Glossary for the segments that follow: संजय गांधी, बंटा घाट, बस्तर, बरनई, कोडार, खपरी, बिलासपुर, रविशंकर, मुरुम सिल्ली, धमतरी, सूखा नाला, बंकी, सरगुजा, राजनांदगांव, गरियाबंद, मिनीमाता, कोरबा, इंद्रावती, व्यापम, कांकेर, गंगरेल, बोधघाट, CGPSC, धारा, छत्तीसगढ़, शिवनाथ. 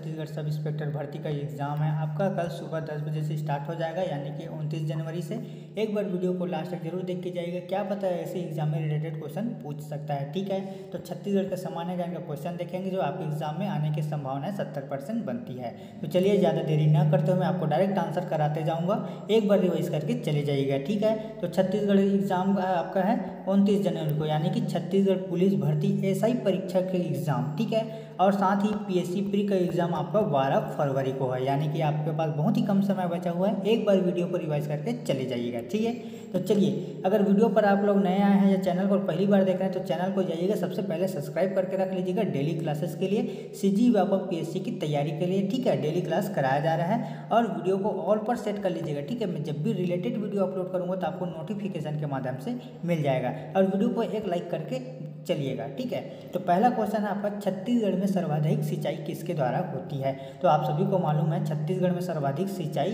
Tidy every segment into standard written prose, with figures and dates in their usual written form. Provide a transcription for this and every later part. छत्तीसगढ़ सब इंस्पेक्टर भर्ती का एग्ज़ाम है आपका कल सुबह 10 बजे से स्टार्ट हो जाएगा, यानी कि 29 जनवरी से। एक बार वीडियो को लास्ट तक जरूर देख के जाइएगा, क्या पता है ऐसे एग्जाम में रिलेटेड क्वेश्चन पूछ सकता है। ठीक है, तो छत्तीसगढ़ का सामान्य ज्ञान का क्वेश्चन देखेंगे जो आपके एग्जाम में आने की संभावना 70% बनती है। तो चलिए ज़्यादा देरी ना करते हुए आपको डायरेक्ट आंसर कराते जाऊँगा, एक बार रिवाइज करके चले जाइएगा। ठीक है, तो छत्तीसगढ़ एग्ज़ाम आपका है 29 जनवरी को, यानी कि छत्तीसगढ़ पुलिस भर्ती एसआई परीक्षा के एग्ज़ाम। ठीक है, और साथ ही पीएससी प्री का एग्ज़ाम आपका 12 फरवरी को है, यानी कि आपके पास बहुत ही कम समय बचा हुआ है। एक बार वीडियो को रिवाइज करके चले जाइएगा। ठीक है, तो चलिए, अगर वीडियो पर आप लोग नए आए हैं या चैनल को पहली बार देख रहे हैं तो चैनल को जाइएगा, सबसे पहले सब्सक्राइब करके रख लीजिएगा डेली क्लासेस के लिए, सीजी व्यापम पीएससी की तैयारी के लिए। ठीक है, डेली क्लास कराया जा रहा है और वीडियो को ऑल पर सेट कर लीजिएगा। ठीक है, मैं जब भी रिलेटेड वीडियो अपलोड करूँगा तो आपको नोटिफिकेशन के माध्यम से मिल जाएगा, और वीडियो को एक लाइक करके चलिएगा। ठीक है, तो पहला क्वेश्चन है आपका, छत्तीसगढ़ में सर्वाधिक सिंचाई किसके द्वारा होती है? तो आप सभी को मालूम है छत्तीसगढ़ में सर्वाधिक सिंचाई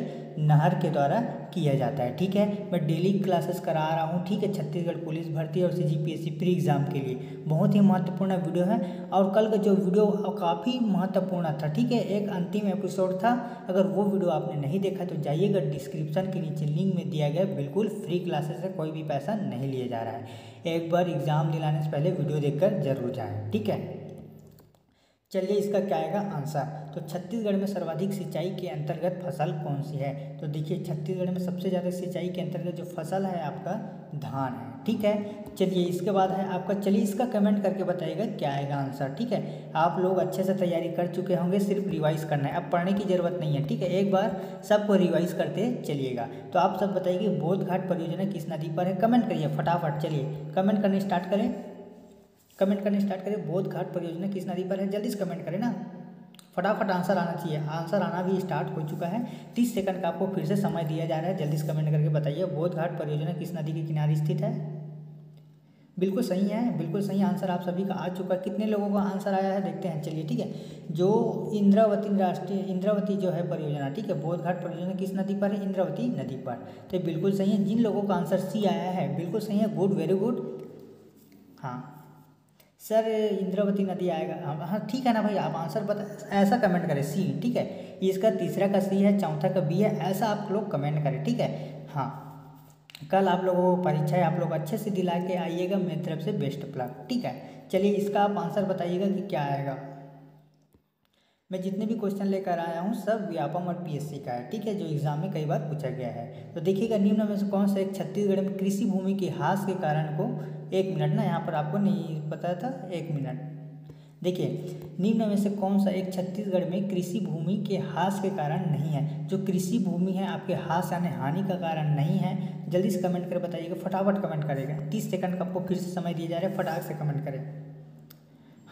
नहर के द्वारा किया जाता है। ठीक है, मैं डेली क्लासेस करा रहा हूँ। ठीक है, छत्तीसगढ़ पुलिस भर्ती और सीजीपीएससी प्री एग्जाम के लिए बहुत ही महत्वपूर्ण वीडियो है, और कल का जो वीडियो काफ़ी महत्वपूर्ण था। ठीक है, एक अंतिम एपिसोड था, अगर वो वीडियो आपने नहीं देखा तो जाइएगा, डिस्क्रिप्शन के नीचे लिंक में दिया गया, बिल्कुल फ्री क्लासेस है, कोई भी पैसा नहीं लिया जा रहा है। एक बार एग्ज़ाम दिलाने से पहले वीडियो देखकर जरूर जाएं। ठीक है, चलिए इसका क्या आएगा आंसर। तो छत्तीसगढ़ में सर्वाधिक सिंचाई के अंतर्गत फसल कौन सी है? तो देखिए, छत्तीसगढ़ में सबसे ज़्यादा सिंचाई के अंतर्गत जो फसल है आपका धान है। ठीक है, चलिए इसके बाद है आपका, चलिए इसका कमेंट करके बताइएगा क्या आएगा आंसर। ठीक है, आप लोग अच्छे से तैयारी कर चुके होंगे, सिर्फ रिवाइज करना है, अब पढ़ने की ज़रूरत नहीं है। ठीक है, एक बार सबको रिवाइज करते चलिएगा। तो आप सब बताइए, बोधघाट परियोजना किस नदी पर है? कमेंट करिए फटाफट, चलिए कमेंट करने स्टार्ट करें, बोधघाट परियोजना किस नदी पर है? जल्दी से कमेंट करें ना, फटाफट आंसर आना चाहिए। आंसर आना भी स्टार्ट हो चुका है, 30 सेकंड का आपको फिर से समय दिया जा रहा है, जल्दी से कमेंट करके बताइए। बोधघाट परियोजना किस नदी के किनारे स्थित है? बिल्कुल सही है, बिल्कुल सही आंसर आप सभी का आ चुका है। कितने लोगों का आंसर आया है देखते हैं। चलिए, ठीक है, जो इंद्रावती जो है परियोजना, ठीक है, बोधघाट परियोजना किस नदी पर है? इंद्रावती नदी पर। तो बिल्कुल सही है, जिन लोगों का आंसर सी आया है बिल्कुल सही है, गुड, वेरी गुड। हाँ सर, इंद्रावती नदी आएगा, हाँ ठीक है ना भाई, आप आंसर बता, ऐसा कमेंट करें सी। ठीक है, इसका तीसरा का सी है, चौथा का बी है, ऐसा आप लोग कमेंट करें। ठीक है, हाँ, कल आप लोगों को परीक्षा है, आप लोग अच्छे से दिला के आइएगा, मेरी तरफ से बेस्ट प्लग। ठीक है, चलिए इसका आप आंसर बताइएगा कि क्या आएगा। मैं जितने भी क्वेश्चन लेकर आया हूँ सब व्यापम और पीएससी का है। ठीक है, जो एग्जाम में कई बार पूछा गया है। तो देखिएगा, निम्न में से कौन सा एक छत्तीसगढ़ में कृषि भूमि के ह्रास के कारण को, एक मिनट ना, यहाँ पर आपको नहीं पता था, एक मिनट देखिए, निम्न में से कौन सा एक छत्तीसगढ़ में कृषि भूमि के ह्रास के कारण नहीं है? जो कृषि भूमि है आपके ह्रास यानी हानि का कारण नहीं है। जल्दी से कमेंट कर बताइएगा, फटाफट कमेंट करेगा, 30 सेकंड का आपको फिर से समय दिया जा रहा है, फटाक से कमेंट करें।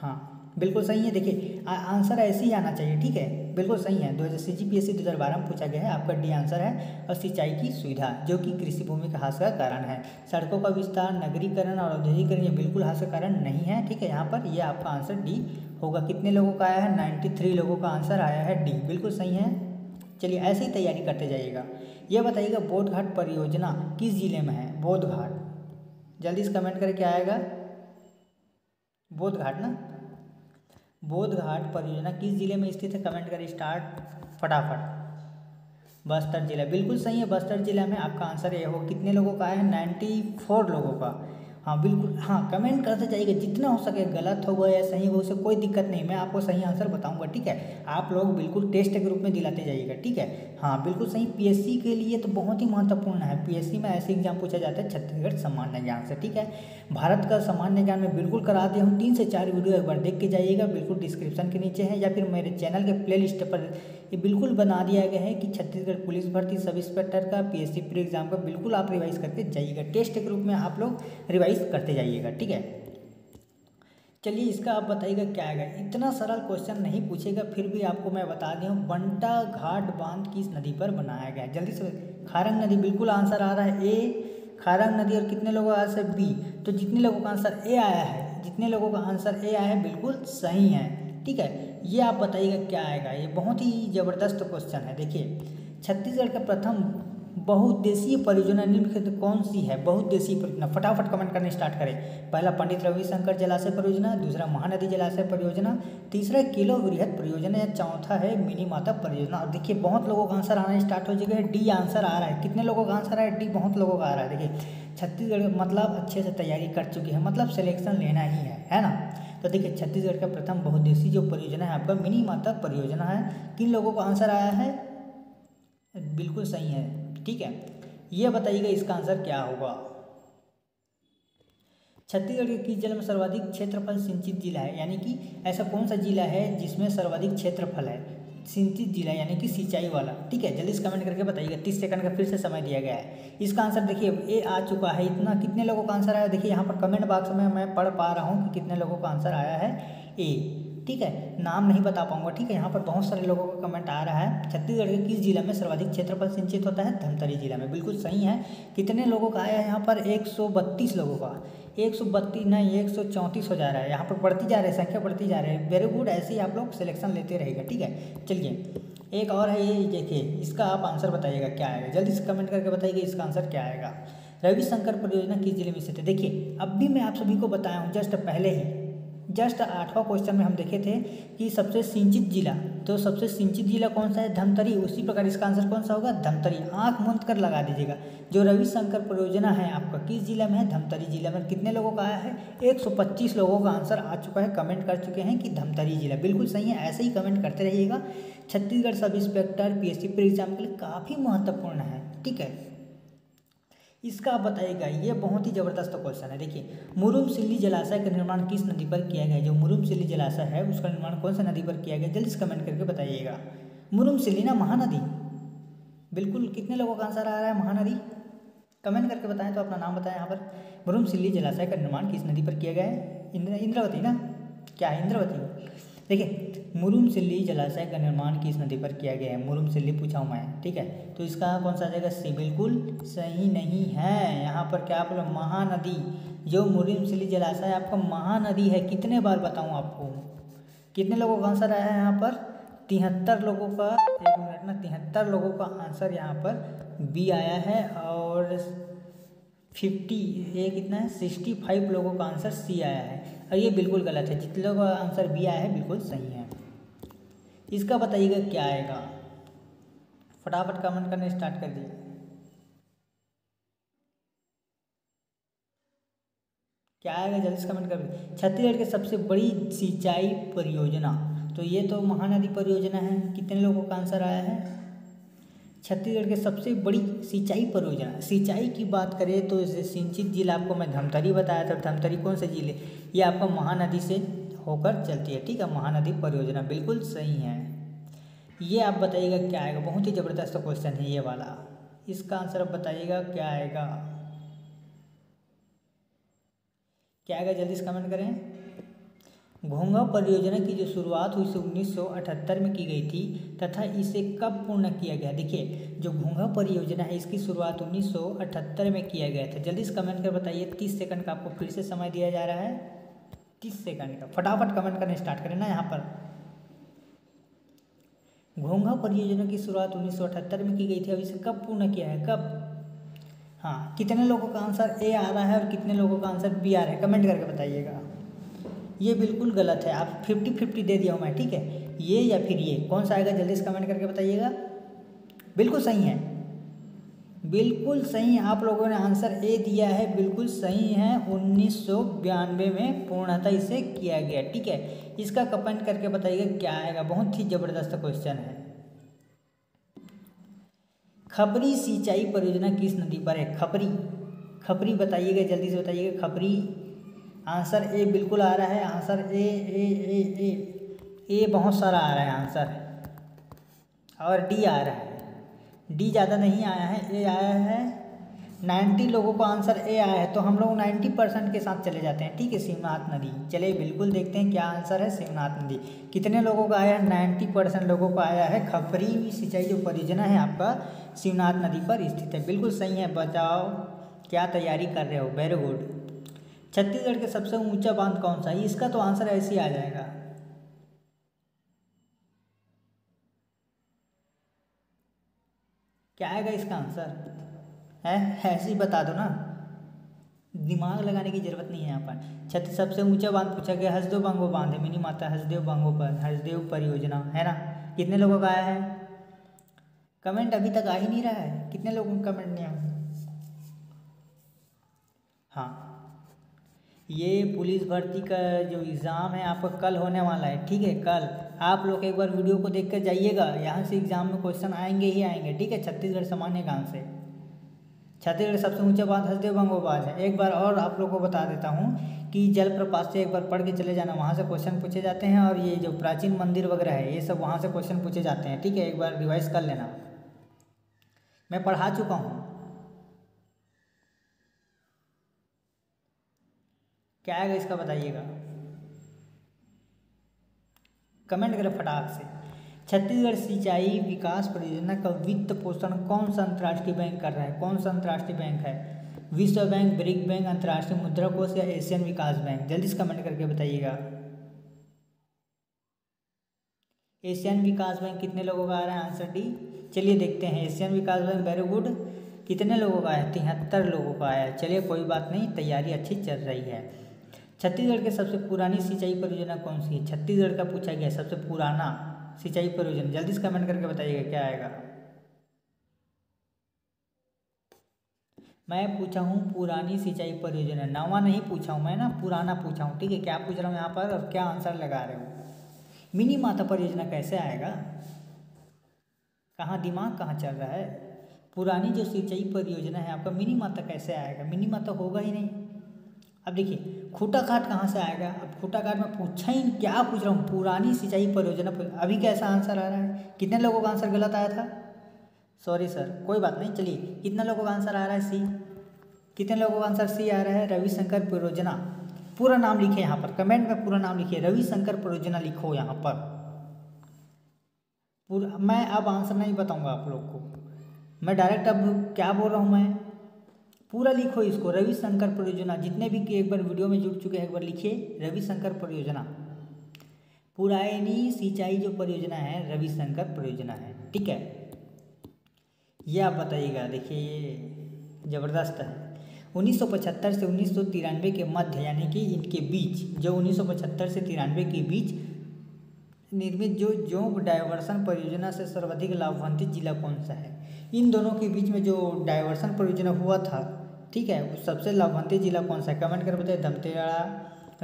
हाँ बिल्कुल सही है, देखिए आंसर ऐसे ही आना चाहिए। ठीक है, बिल्कुल सही है, CGPSC 2012 में पूछा गया है, आपका डी आंसर है। और सिंचाई की सुविधा जो कि कृषि भूमि का ह्रास का कारण है, सड़कों का विस्तार, नगरीकरण और औद्योगिकरण, ये बिल्कुल ह्रास का कारण नहीं है। ठीक है, यहाँ पर ये आपका आंसर डी होगा। कितने लोगों का आया है? 93 लोगों का आंसर आया है डी, बिल्कुल सही है। चलिए ऐसे ही तैयारी करते जाइएगा। यह बताइएगा, बोधघाट परियोजना किस जिले में है? बोधघाट, जल्दी से कमेंट करके आएगा। बोधघाट ना, बोधघाट परियोजना किस जिले में स्थित है? कमेंट करें स्टार्ट फटाफट। बस्तर जिला, बिल्कुल सही है, बस्तर जिला में आपका आंसर ये हो। कितने लोगों का है? 94 लोगों का। हाँ बिल्कुल, हाँ कमेंट करते जाइएगा, जितना हो सके, गलत होगा या सही होगा उससे कोई दिक्कत नहीं, मैं आपको सही आंसर बताऊंगा। ठीक है, आप लोग बिल्कुल टेस्ट के रूप में दिलाते जाइएगा। ठीक है, हाँ बिल्कुल सही, पीएससी के लिए तो बहुत ही महत्वपूर्ण है, पीएससी में ऐसे एग्जाम पूछा जाता है छत्तीसगढ़ सामान्य ज्ञान से। ठीक है, भारत का सामान्य ज्ञान में बिल्कुल करा दिया हूँ, 3 से 4 वीडियो एक बार देख के जाइएगा, बिल्कुल डिस्क्रिप्शन के नीचे है, या फिर मेरे चैनल के प्ले लिस्ट पर ये बिल्कुल बना दिया गया है कि छत्तीसगढ़ पुलिस भर्ती सब इंस्पेक्टर का पीएससी प्री एग्जाम का, बिल्कुल आप रिवाइज करके जाइएगा, टेस्ट के रूप में आप लोग रिवाइज करते जाइएगा। ठीक है, चलिए इसका आप बताइएगा क्या आएगा। इतना सरल क्वेश्चन नहीं पूछेगा, फिर भी आपको मैं बता दिया हूँ, बंटा घाट बांध किस नदी पर बनाया गया? जल्दी से, खारंग नदी, बिल्कुल आंसर आ रहा है ए, खारंग नदी। और कितने लोगों का आंसर बी? तो जितने लोगों का आंसर ए आया है, जितने लोगों का आंसर ए आया है बिल्कुल सही है। ठीक है, ये आप बताइएगा क्या आएगा, ये बहुत ही ज़बरदस्त क्वेश्चन है। देखिए, छत्तीसगढ़ का प्रथम बहुउद्देशीय परियोजना निम्नलिखित कौन सी है? बहुउद्देशीय परियोजना फटाफट कमेंट करने स्टार्ट करें। पहला पंडित रविशंकर जलाशय परियोजना, दूसरा महानदी जलाशय परियोजना, तीसरा किलो वृहत परियोजना या चौथा है मिनीमाता परियोजना। और देखिए बहुत लोगों का आंसर आना स्टार्ट हो चुके हैं, डी आंसर आ रहा है। कितने लोगों का आंसर आ रहा है? डी बहुत लोगों का आ रहा है। देखिए छत्तीसगढ़ मतलब अच्छे से तैयारी कर चुकी है, मतलब सिलेक्शन लेना ही है ना। तो देखिए छत्तीसगढ़ का प्रथम बहुउद्देशीय जो परियोजना है आपका मिनीमाता परियोजना है। किन लोगों को आंसर आया है? बिल्कुल सही है, ठीक है। यह बताइएगा इसका आंसर क्या होगा। छत्तीसगढ़ के किस जिले में सर्वाधिक क्षेत्रफल सिंचित जिला है? यानी कि ऐसा कौन सा जिला है जिसमें सर्वाधिक क्षेत्रफल है सिंचित जिला, यानी कि सिंचाई वाला, ठीक है। जल्दी से कमेंट करके बताइएगा। 30 सेकंड का फिर से समय दिया गया है। इसका आंसर देखिए ए आ चुका है। इतना कितने लोगों का आंसर आया? देखिए यहाँ पर कमेंट बॉक्स में मैं पढ़ पा रहा हूँ कि कितने लोगों का आंसर आया है ए, ठीक है। नाम नहीं बता पाऊंगा, ठीक है। यहाँ पर बहुत सारे लोगों का कमेंट आ रहा है। छत्तीसगढ़ के किस जिले में सर्वाधिक क्षेत्रफल सिंचित होता है? धमतरी जिला में, बिल्कुल सही है। कितने लोगों का आया है यहाँ पर? 132 लोगों का। 132 नहीं 134 हो जा रहा है। यहाँ पर बढ़ती जा रही है, संख्या बढ़ती जा रही है। वेरी गुड, ऐसे ही आप लोग सिलेक्शन लेते रहेगा, ठीक है। चलिए एक और है, ये देखिए इसका आप आंसर बताइएगा क्या आएगा। जल्दी से कमेंट करके बताइएगा इसका आंसर क्या आएगा। रविशंकर परियोजना किस जिले में स्थित है? देखिए अब भी मैं आप सभी को बताया हूँ जस्ट पहले ही, जस्ट 8वां क्वेश्चन में हम देखे थे कि सबसे सिंचित जिला, तो सबसे सिंचित जिला कौन सा है? धमतरी। उसी प्रकार इसका आंसर कौन सा होगा? धमतरी। आंख मूंद कर लगा दीजिएगा। जो रविशंकर परियोजना है आपका किस जिला में है? धमतरी जिला में। कितने लोगों का आया है? 125 लोगों का आंसर आ चुका है, कमेंट कर चुके हैं कि धमतरी जिला, बिल्कुल सही है। ऐसे ही कमेंट करते रहिएगा। छत्तीसगढ़ सब इंस्पेक्टर PSC प्री एग्जाम के लिए काफ़ी महत्वपूर्ण है, ठीक है। इसका आप बताइएगा, ये बहुत ही ज़बरदस्त क्वेश्चन है। देखिए मुरुम सिल्ली जलाशय का निर्माण किस नदी पर किया गया? जो मुरुम सिल्ली जलाशय है उसका निर्माण कौन सा नदी पर किया गया? जल्दी से कमेंट करके बताइएगा। मुरुम सिल्ली ना, महानदी, बिल्कुल। कितने लोगों का आंसर आ रहा है महानदी? कमेंट करके बताएं तो अपना नाम बताएं यहाँ पर। मुरुम सिल्ली जलाशय का निर्माण किस नदी पर किया गया है? इंद्रावती ना, क्या है? इंद्रावती। देखिए मुरुम सिल्ली जलाशय का निर्माण किस नदी पर किया गया है? मुरुम सिल्ली पूछा हूँ मैं, ठीक है। तो इसका कौन सा आ जाएगा? सी, बिल्कुल सही नहीं है। यहाँ पर क्या बोला? महानदी। जो मुरुम सिल्ली जलाशय आपका महानदी है। कितने बार बताऊँ आपको? कितने लोगों का आंसर आया है यहाँ पर? 73 लोगों का, एक मिनट ना, 73 लोगों का आंसर यहाँ पर बी आया है। और 50, ये कितना है? 65 लोगों का आंसर सी आया है। और ये बिल्कुल गलत है। जितने लोगों का आंसर बी आया है बिल्कुल सही है। इसका बताइएगा क्या आएगा। फटाफट कमेंट करने स्टार्ट कर दीजिए। क्या आएगा जल्दी से कमेंट कर दीजिए। छत्तीसगढ़ की सबसे बड़ी सिंचाई परियोजना, तो ये तो महानदी परियोजना है। कितने लोगों का आंसर आया है? छत्तीसगढ़ के सबसे बड़ी सिंचाई परियोजना, सिंचाई की बात करें तो इसे सिंचित जिला आपको मैं धमतरी बताया था। धमतरी कौन से जिले? ये आपका महानदी से होकर चलती है, ठीक है। महानदी परियोजना बिल्कुल सही है। ये आप बताइएगा क्या आएगा। बहुत ही ज़बरदस्त क्वेश्चन है ये वाला। इसका आंसर आप बताइएगा क्या आएगा। क्या आएगा जल्दी से कमेंट करें। घोंघा परियोजना की जो शुरुआत हुई 1978 में की गई थी तथा इसे कब पूर्ण किया गया? देखिए जो घोंघा परियोजना है इसकी शुरुआत 1978 में किया गया था। जल्दी से कमेंट कर बताइए। 30 सेकंड का आपको फिर से समय दिया जा रहा है। 30 सेकंड का फटाफट कमेंट करना स्टार्ट करें ना। यहाँ पर घोंघा परियोजना की शुरुआत 1978 में की गई थी। अब इसे कब पूर्ण किया है? कब? हाँ, कितने लोगों का आंसर ए आ रहा है और कितने लोगों का आंसर बी आ रहा है? कमेंट करके बताइएगा। ये बिल्कुल गलत है। आप 50-50 दे दिया हूँ मैं, ठीक है। ये या फिर ये कौन सा आएगा जल्दी से कमेंट करके बताइएगा। बिल्कुल सही है, बिल्कुल सही। आप लोगों ने आंसर ए दिया है, बिल्कुल सही है। 1992 में पूर्णतः इसे किया गया, ठीक है। इसका कमेंट करके बताइएगा क्या आएगा। बहुत ही ज़बरदस्त क्वेश्चन है। खपरी सिंचाई परियोजना किस नदी पर है? खपरी, खपरी बताइएगा जल्दी से बताइएगा। खपरी आंसर ए बिल्कुल आ रहा है। आंसर ए ए ए ए ए बहुत सारा आ रहा है आंसर। और डी आ रहा है, डी ज़्यादा नहीं आया है, ए आया है। 90 लोगों को आंसर ए आया है। तो हम लोग 90% के साथ चले जाते हैं, ठीक है। शिवनाथ नदी, चलिए बिल्कुल देखते हैं क्या आंसर है। शिवनाथ नदी। कितने लोगों का आया है? 90% लोगों का आया है। खपरी सिंचाई जो परियोजना है आपका शिवनाथ नदी पर स्थित है, बिल्कुल सही है। बचाओ क्या तैयारी कर रहे हो, वेरी गुड। छत्तीसगढ़ के सबसे ऊंचा बांध कौन सा है? इसका तो आंसर ऐसे ही आ जाएगा। क्या आएगा इसका आंसर? है ऐसे ही बता दो ना, दिमाग लगाने की जरूरत नहीं है। यहाँ पर सबसे ऊंचा बांध पूछा गया, हसदेव बांगो बांध है मिनीमाता हसदेव बांगो पर हसदेव परियोजना है ना। कितने लोगों का आया है कमेंट? अभी तक आ ही नहीं रहा है, कितने लोगों का कमेंट नहीं आया? हाँ, ये पुलिस भर्ती का जो एग्ज़ाम है आपका कल होने वाला है, ठीक है। कल आप लोग एक बार वीडियो को देख कर जाइएगा, यहाँ से एग्ज़ाम में क्वेश्चन आएंगे ही आएंगे, ठीक है। छत्तीसगढ़ सामान्य ज्ञान से, छत्तीसगढ़ सबसे ऊंचा बांध हसदेव बांगो बांध है। एक बार और आप लोगों को बता देता हूँ कि जलप्रपात से एक बार पढ़ के चले जाना, वहाँ से क्वेश्चन पूछे जाते हैं। और ये जो प्राचीन मंदिर वगैरह है ये सब वहाँ से क्वेश्चन पूछे जाते हैं, ठीक है। एक बार रिवाइज कर लेना, मैं पढ़ा चुका हूँ। क्या आएगा इसका बताइएगा, कमेंट करें फटाक से। छत्तीसगढ़ सिंचाई विकास परियोजना का वित्त पोषण कौन सा अंतर्राष्ट्रीय बैंक कर रहा है? कौन सा अंतर्राष्ट्रीय बैंक है? विश्व बैंक, ब्रिक बैंक, अंतर्राष्ट्रीय मुद्रा कोष या एशियन विकास बैंक? जल्दी से कमेंट करके बताइएगा। एशियन विकास बैंक कितने लोगों का आ रहा है आंसर डी? चलिए देखते हैं, एशियन विकास बैंक वेरी गुड। कितने लोगों का आया? 73 लोगों का आया। चलिए कोई बात नहीं, तैयारी अच्छी चल रही है। छत्तीसगढ़ के सबसे पुरानी सिंचाई परियोजना कौन सी है? छत्तीसगढ़ का पूछा गया सबसे पुराना सिंचाई परियोजना, जल्दी से कमेंट करके बताइएगा क्या आएगा। मैं पूछा हूँ पुरानी सिंचाई परियोजना, नवा नहीं पूछा हूँ मैं ना, पुराना पूछा हूँ, ठीक है। क्या पूछ रहा हूँ यहाँ पर और क्या आंसर लगा रहे हो? मिनीमाता परियोजना कैसे आएगा? कहाँ दिमाग कहाँ चल रहा है? पुरानी जो सिंचाई परियोजना है आपका, मिनीमाता कैसे आएगा? मिनीमाता होगा ही नहीं। अब देखिए खूटा घाट कहाँ से आएगा? अब खूटा घाट में पूछा ही क्या पूछ रहा हूँ, पुरानी सिंचाई परियोजना। अभी कैसा आंसर आ रहा है? कितने लोगों का आंसर गलत आया था? सॉरी सर, कोई बात नहीं। चलिए कितने लोगों का आंसर आ रहा है सी? कितने लोगों का आंसर सी आ रहा है? रविशंकर परियोजना, पूरा नाम लिखे यहाँ पर, कमेंट में पूरा नाम लिखिए, रविशंकर परियोजना लिखो यहाँ पर पूरा। मैं अब आंसर नहीं बताऊँगा आप लोग को, मैं डायरेक्ट अब क्या बोल रहा हूँ मैं, पूरा लिखो इसको, रविशंकर परियोजना। जितने भी एक बार वीडियो में जुड़ चुके हैं एक बार लिखिए, रविशंकर परियोजना, पुरानी सिंचाई जो परियोजना है रविशंकर परियोजना है, ठीक है। ये आप बताइएगा, देखिए ये ज़बरदस्त है। 1975 से 1993 के मध्य, यानी कि इनके बीच, जो 1975 से 93 के बीच निर्मित जो जॉब डायवर्सन परियोजना से सर्वाधिक लाभान्वित जिला कौन सा है? इन दोनों के बीच में जो डायवर्सन परियोजना हुआ था, ठीक है, उस सबसे लाभान्वित जिला कौन सा है? कमेंट कर बताइए, धमतरी,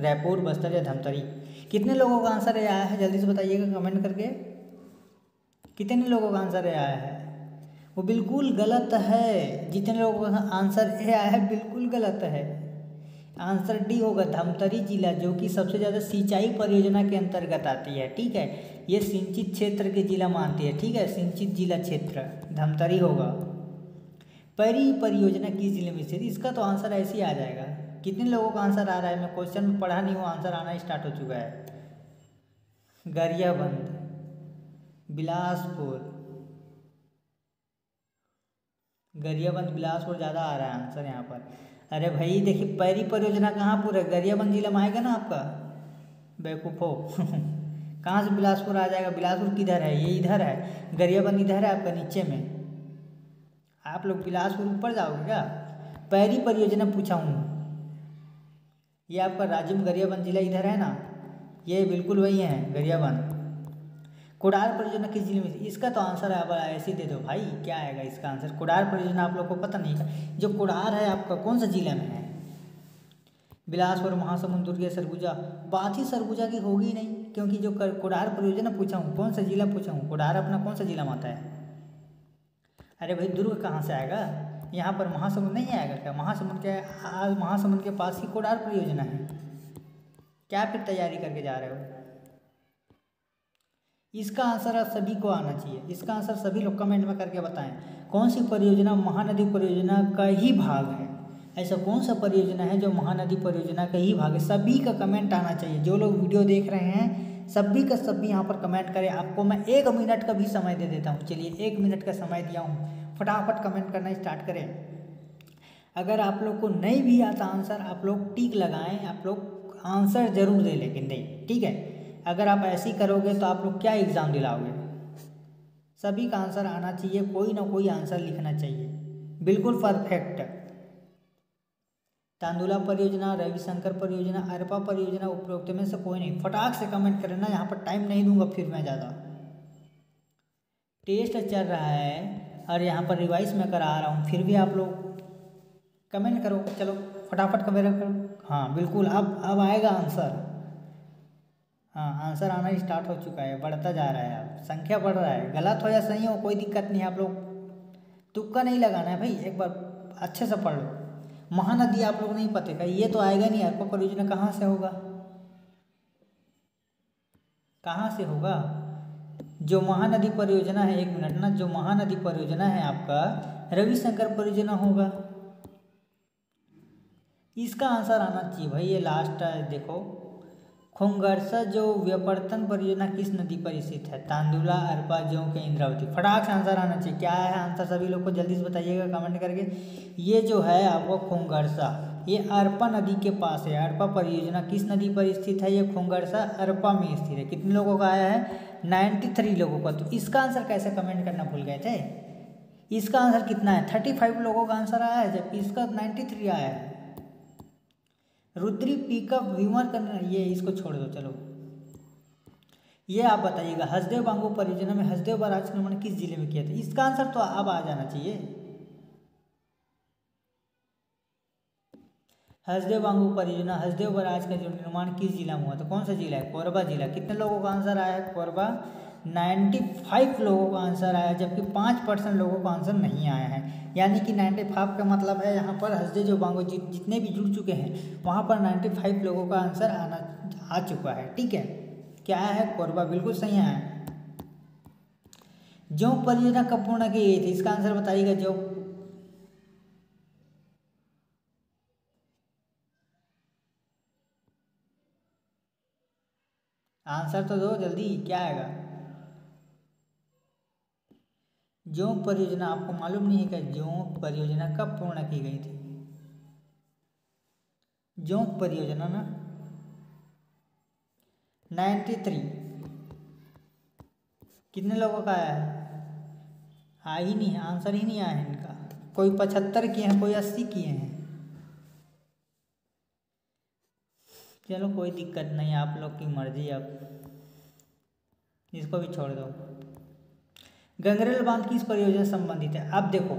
रायपुर, बस्तर या धमतरी? कितने लोगों का आंसर आया है जल्दी से बताइएगा कमेंट करके, कितने लोगों का आंसर आया है? वो बिल्कुल गलत है, जितने लोगों का आंसर आया है बिल्कुल गलत है। आंसर डी होगा, धमतरी जिला, जो कि सबसे ज़्यादा सिंचाई परियोजना के अंतर्गत आती है, ठीक है। ये सिंचित क्षेत्र के जिला मानती है, ठीक है, सिंचित जिला क्षेत्र धमतरी होगा। पैरी परियोजना किस जिले में स्थित? इसका तो आंसर ऐसे ही आ जाएगा। कितने लोगों का आंसर आ रहा है? मैं क्वेश्चन में पढ़ा नहीं हूँ, आंसर आना स्टार्ट हो चुका है। गरियाबंद, बिलासपुर, गरियाबंद बिलासपुर ज़्यादा आ रहा है आंसर यहाँ पर। अरे भाई देखिए, पैरी परियोजना कहाँ पूरा गरियाबंद जिला में आएगा ना आपका, बेवकूफ़ो कहाँ से बिलासपुर आ जाएगा? बिलासपुर किधर है? ये इधर है, गरियाबंद इधर है आपका नीचे में। आप लोग बिलासपुर ऊपर जाओगे क्या? पैरी परियोजना पूछा हूँ, ये आपका राज्य में गरियाबंद जिला इधर है ना, ये बिल्कुल वही है गरियाबंद। कोडार परियोजना किस जिले में? इसका तो आंसर है ऐसे ही दे दो भाई, क्या आएगा इसका आंसर? कोडार परियोजना आप लोग को पता नहीं है, जो कोडार है आपका कौन सा जिले में है? बिलासपुर, महासमुंद, दुर्ग, सरगुजा? बात ही सरगुजा की होगी नहीं, क्योंकि जो कोडार परियोजना पूछा हूँ कौन सा जिला पूछा हूँ, कोडार अपना कौन सा जिला में आता है? अरे भाई दुर्ग कहाँ से आएगा यहाँ पर? महासमुंद नहीं आएगा क्या? महासमुंद के आज महासमुंद के पास ही कोडार परियोजना है। क्या फिर तैयारी करके जा रहे हो? इसका आंसर आप सभी को आना चाहिए, इसका आंसर सभी लोग कमेंट में करके बताएं। कौन सी परियोजना महानदी परियोजना का ही भाग है? ऐसा कौन सा परियोजना है जो महानदी परियोजना का ही भाग है? सभी का कमेंट आना चाहिए, जो लोग वीडियो देख रहे हैं सभी का सभी यहाँ पर कमेंट करें। आपको मैं 1 मिनट का भी समय दे देता हूँ, चलिए 1 मिनट का समय दिया हूँ, फटाफट कमेंट करना स्टार्ट करें। अगर आप लोग को नहीं भी आता आंसर, आप लोग टिक लगाएँ, आप लोग आंसर जरूर दें लेकिन, नहीं ठीक है। अगर आप ऐसे ही करोगे तो आप लोग क्या एग्ज़ाम दिलाओगे? सभी का आंसर आना चाहिए, कोई ना कोई आंसर लिखना चाहिए, बिल्कुल परफेक्ट। तांदुला परियोजना, रविशंकर परियोजना, अरपा परियोजना, उपरोक्त में से कोई नहीं। फटाक से कमेंट करना, यहाँ पर टाइम नहीं दूंगा फिर मैं ज़्यादा। टेस्ट चल रहा है और यहाँ पर रिवाइज मैं करा रहा हूँ, फिर भी आप लोग कमेंट करो, चलो फटाफट कमेंट करो। हाँ बिल्कुल, अब आएगा आंसर। हाँ आंसर आना स्टार्ट हो चुका है, बढ़ता जा रहा है, अब संख्या बढ़ रहा है। गलत हो या सही हो कोई दिक्कत नहीं, आप लोग तुक्का नहीं लगाना है भाई, एक बार अच्छे से पढ़ लो। महानदी आप लोग नहीं पते का, ये तो आएगा नहीं। अरपा परियोजना कहाँ से होगा, कहाँ से होगा? जो महानदी परियोजना है, एक मिनट ना, जो महानदी परियोजना है आपका रविशंकर परियोजना होगा, इसका आंसर आना चाहिए भाई। ये लास्ट है, देखो घोंघा जो व्यापर्तन परियोजना किस नदी पर स्थित है? तांदुला, अरपा, जौ के इंद्रावती। फटाक से आंसर आना चाहिए, क्या है आंसर सभी लोग को जल्दी से बताइएगा कमेंट करके। ये जो है आपको घोंघा, ये अरपा नदी के पास है। अरपा परियोजना किस नदी पर स्थित है? ये घोंघा अरपा में स्थित है। कितने लोगों का आया है? 93 लोगों का। तो इसका आंसर कैसे कमेंट करना भूल गए थे? इसका आंसर कितना है? 35 लोगों का आंसर आया है, जबकि इसका 93 आया है। रुद्री पिकअप व्यूमर करना, ये इसको छोड़ दो, चलो ये आप बताइएगा। हसदेव बांगो परियोजना में हसदेव बाराज आक्रमण किस जिले में किया था? इसका आंसर तो अब आ जाना चाहिए। हसदेव बांगो परियोजना हसदेव बाराज का जो निर्माण किस जिला में हुआ था? कौन सा जिला है? कोरबा जिला। कितने लोगों का आंसर आया है? कोरबा। 95 लोगों का आंसर आया, जबकि 5% लोगों का आंसर नहीं आया है। यानी कि 95 का मतलब है यहाँ पर हसदेव बांगो जितने भी जुड़ चुके हैं वहाँ पर 95 लोगों का आंसर आ चुका है। ठीक है, क्या है? कोरबा, बिल्कुल सही है। जो परियोजना कब पूर्ण की गई थी? इसका आंसर बताइएगा। जो आंसर तो दो जल्दी, क्या आएगा? जो परियोजना आपको मालूम नहीं है कि जो परियोजना कब पूर्ण की गई थी? जो परियोजना ना 93, कितने लोगों का आया है? आ ही नहीं है, आंसर ही नहीं आया है इनका। कोई 75 किए हैं, कोई 80 किए हैं। चलो कोई दिक्कत नहीं, आप लोग की मर्जी। अब इसको भी छोड़ दो। गंगरेल बांध किस परियोजना संबंधित है? अब देखो,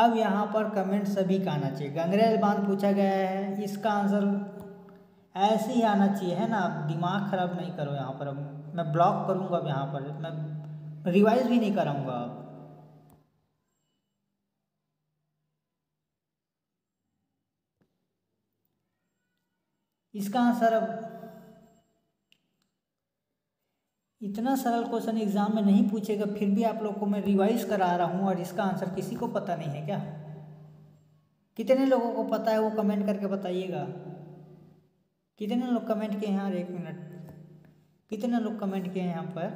अब यहाँ पर कमेंट सभी का आना चाहिए। गंगरेल बांध पूछा गया है, इसका आंसर ऐसे ही आना चाहिए, है ना। आप दिमाग खराब नहीं करो यहाँ पर। अब मैं ब्लॉक करूँगा, अब यहाँ पर मैं रिवाइज भी नहीं कराऊँगा। अब इसका आंसर, अब इतना सरल क्वेश्चन एग्जाम में नहीं पूछेगा, फिर भी आप लोग को मैं रिवाइज करा रहा हूँ। और इसका आंसर किसी को पता नहीं है क्या? कितने लोगों को पता है वो कमेंट करके बताइएगा। कितने लोग कमेंट किए हैं यार? एक मिनट, कितने लोग कमेंट किए हैं यहाँ पर?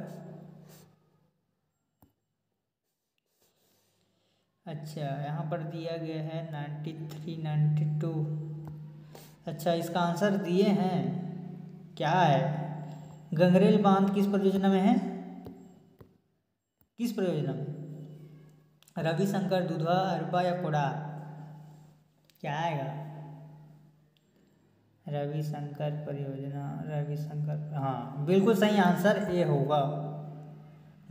अच्छा, यहाँ पर दिया गया है 93, 92। अच्छा, इसका आंसर दिए हैं, क्या है? गंगरेल बांध किस परियोजना में है? किस परियोजना में? रविशंकर, दुधवा, अरपा या कोडार? क्या आएगा? रविशंकर परियोजना, रविशंकर, हाँ बिल्कुल सही आंसर ये होगा।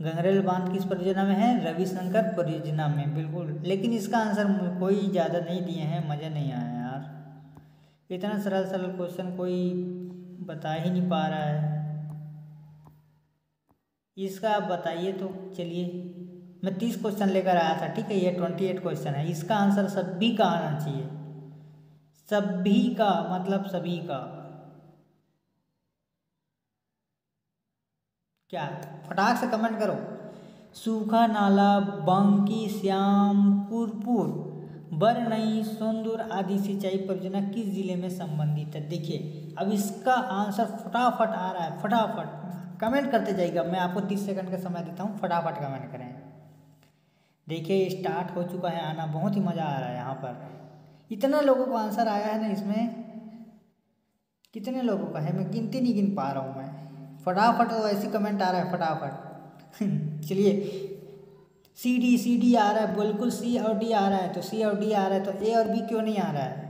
गंगरेल बांध किस परियोजना में है? रविशंकर परियोजना में, बिल्कुल। लेकिन इसका आंसर कोई ज़्यादा नहीं दिए हैं, मज़ा नहीं आया यार। इतना सरल सरल क्वेश्चन कोई बता ही नहीं पा रहा है। इसका आप बताइए तो। चलिए, मैं 30 क्वेश्चन लेकर आया था, ठीक है, ये 28 क्वेश्चन है। इसका आंसर सभी का आना चाहिए, सभी का मतलब सभी का। क्या? फटाक से कमेंट करो। सूखा नाला, बंकी, श्यामपुरपुर, बरनई, सोंदूर आदि सिंचाई परियोजना किस जिले में संबंधित है? देखिए, अब इसका आंसर फटाफट आ रहा है, फटाफट कमेंट करते जाइएगा। मैं आपको 30 सेकंड का समय देता हूँ, फटाफट कमेंट करें। देखिए, स्टार्ट हो चुका है आना, बहुत ही मज़ा आ रहा है यहाँ पर। इतना लोगों का आंसर आया है ना, इसमें कितने लोगों का है मैं गिनती नहीं गिन पा रहा हूँ मैं। फटाफट तो ऐसी कमेंट आ रहा है, फटाफट। चलिए, सी डी आ रहा है, बिल्कुल सी और डी आ रहा है, तो सी और डी आ रहा है तो ए और बी क्यों नहीं आ रहा है?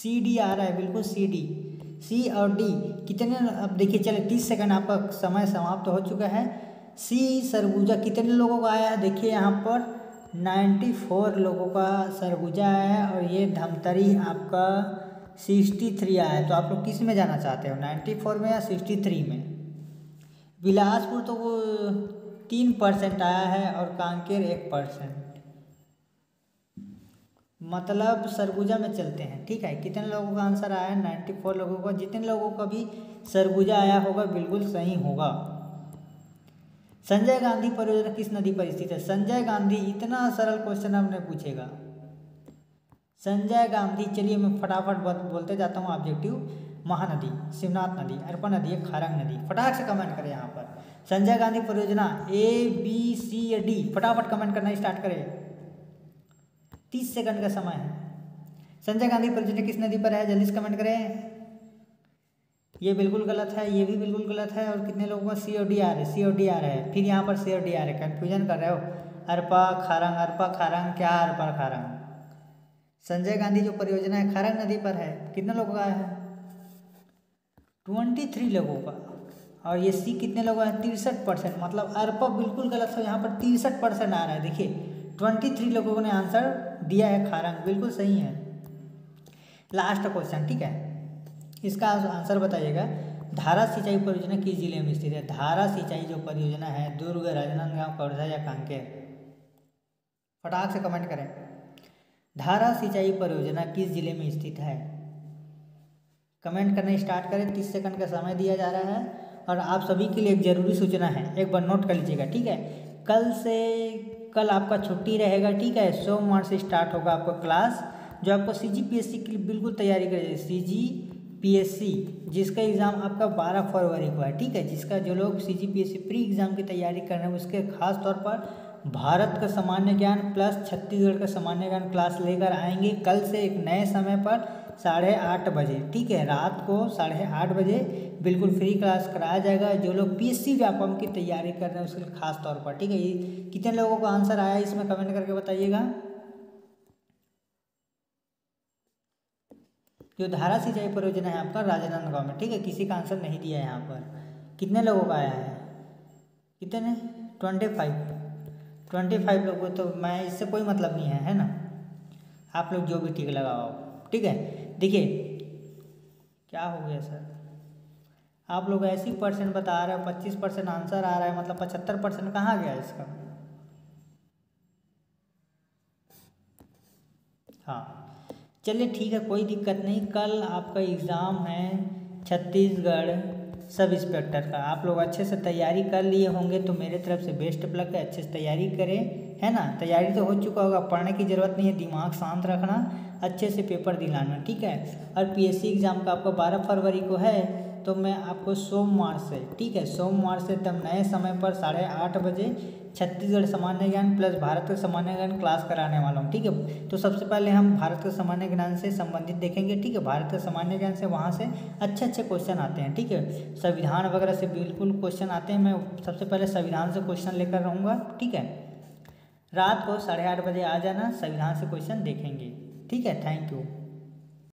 सी डी आ रहा है, बिल्कुल सी डी, सी और डी कितने, अब देखिए चले 30 सेकंड आपका समय समाप्त हो चुका है। सी सरगुजा कितने लोगों का आया है? देखिए यहाँ पर 94 लोगों का सरगुजा आया है और ये धमतरी आपका 63 आया है। तो आप लोग किस में जाना चाहते हो, 94 में या 63 में? बिलासपुर तो वो 3% आया है और कांकेर 1%। मतलब सरगुजा में चलते हैं, ठीक है। कितने लोगों का आंसर आया है? 94 लोगों का। जितने लोगों का भी सरगुजा आया होगा बिल्कुल सही होगा। संजय गांधी परियोजना किस नदी पर स्थित है? संजय गांधी, इतना सरल क्वेश्चन हमने पूछेगा संजय गांधी। चलिए मैं फटाफट बोलते जाता हूँ ऑब्जेक्टिव। महानदी, शिवनाथ नदी, अरपा नदी है, खारंग नदी। फटाफट से कमेंट करें यहाँ पर संजय गांधी परियोजना ए, बी, सी या डी। फटाफट कमेंट करना स्टार्ट करें, 30 सेकंड का समय है। संजय गांधी परियोजना किस नदी पर है? जल्दी से कमेंट करें। ये बिल्कुल गलत है, ये भी बिल्कुल गलत है। और कितने लोगों का सी और डी आ रहे, सी और डी आ रहे हैं? फिर यहाँ पर सी और डी आ रहे, कन्फ्यूजन कर रहे हो। अरपा खारंग, अरपा खारंग, क्या अरपा खारंग? संजय गांधी जो परियोजना है खारंग नदी पर है। कितने लोगों का है? 23 लोगों का। और ये सी कितने लोगों का है? 63%। मतलब अरपा बिल्कुल गलत है, यहाँ पर 63% आ रहा है। देखिए 23 लोगों ने आंसर दिया है खारंग, बिल्कुल सही है। लास्ट क्वेश्चन, ठीक है, इसका आंसर बताइएगा। धारा सिंचाई परियोजना किस जिले में स्थित है? धारा सिंचाई जो परियोजना है दुर्ग, राजनांदगांव, कोरबा या कांकेर। फटाक से कमेंट करें, धारा सिंचाई परियोजना किस जिले में स्थित है? कमेंट करना स्टार्ट करें, 30 सेकंड का समय दिया जा रहा है। और आप सभी के लिए एक ज़रूरी सूचना है, एक बार नोट कर लीजिएगा, ठीक है। कल आपका छुट्टी रहेगा, ठीक है। सोमवार से स्टार्ट होगा आपका क्लास, जो आपको CGPSC के लिए बिल्कुल तैयारी करेगी। CGPSC जिसका एग्ज़ाम आपका 12 फरवरी को है, ठीक है। जिसका जो लोग CGPSC प्री एग्ज़ाम की तैयारी कर रहे हैं, उसके खास तौर पर भारत का सामान्य ज्ञान प्लस छत्तीसगढ़ का सामान्य ज्ञान क्लास लेकर आएंगे कल से एक नए समय पर 8:30 बजे, ठीक है। रात को 8:30 बजे बिल्कुल फ्री क्लास कराया जाएगा जो लोग PSC व्यापम की तैयारी कर रहे हैं उसके खास तौर पर, ठीक है। कितने लोगों को आंसर आया इसमें कमेंट करके बताइएगा। जो धारा सिंचाई परियोजना है आपका राजनांदगांव में, ठीक है, किसी का आंसर नहीं दिया है यहाँ पर। कितने लोगों का आया है? कितने? 25 लोगों। तो मैं इससे कोई मतलब नहीं है, है ना। आप लोग जो भी ठीक लगाओ, ठीक है। देखिए क्या हो गया सर, आप लोग 80% बता रहे हो, 25% आंसर आ रहा है, मतलब 75% कहाँ गया इसका? हाँ चलिए ठीक है, कोई दिक्कत नहीं। कल आपका एग्ज़ाम है छत्तीसगढ़ सब इंस्पेक्टर का, आप लोग अच्छे से तैयारी कर लिए होंगे, तो मेरे तरफ से बेस्ट लक है। अच्छे से तैयारी करें, है ना। तैयारी तो हो चुका होगा, पढ़ने की ज़रूरत नहीं है, दिमाग शांत रखना, अच्छे से पेपर दिलाना, ठीक है। और PSC एग्ज़ाम का आपका 12 फरवरी को है, तो मैं आपको सोमवार से, ठीक है, सोमवार से तब नए समय पर 8:30 बजे छत्तीसगढ़ सामान्य ज्ञान प्लस भारत के सामान्य ज्ञान क्लास कराने वाला हूँ, ठीक है। तो सबसे पहले हम भारत के सामान्य ज्ञान से संबंधित देखेंगे, ठीक है। भारत के सामान्य ज्ञान से वहाँ से अच्छे अच्छे क्वेश्चन आते हैं, ठीक है। संविधान वगैरह से बिल्कुल क्वेश्चन आते हैं, मैं सबसे पहले संविधान से क्वेश्चन लेकर रहूँगा, ठीक है। रात को 8:30 बजे आ जाना, संविधान से क्वेश्चन देखेंगे, ठीक है। Thank you.